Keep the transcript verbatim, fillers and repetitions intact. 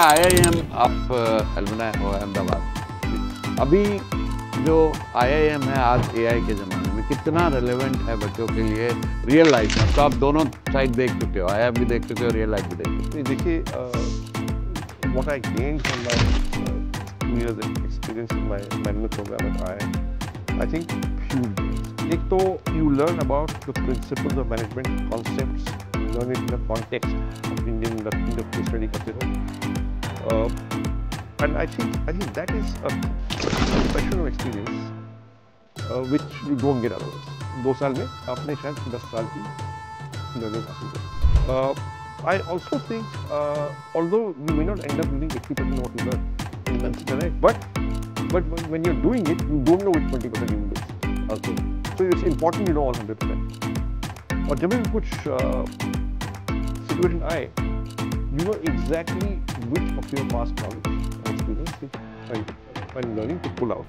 I I M of Ahmedabad. अभी जो आई I M है आज ए आई के ज़माने में कितना रेलेवेंट है बच्चों के लिए रियल लाइफ में। तो आप दोनों साइड देख चुके हो, आई आई एम भी देख चुके हो, रियल लाइफ भी देख। देखिए what I gained from my years experience in my management programme at I I M, I think few gains. एक तो you learn about the principles of management concepts, you learn it in the context of Indian industry जब कोई study करते हो। And I think I think that is a professional experience uh, which you don't get otherwise. दो साल में आपने शायद दस साल की learning हासिल की। I also think, uh, although you may not end up doing eighty percent what you learn, that's correct. But but when you're doing it, you don't know which twenty percent you will do. Also, so it's important you know all one hundred percent. और जब भी कुछ situation आए, you know exactly which of your past knowledge and experience and learning to pull out.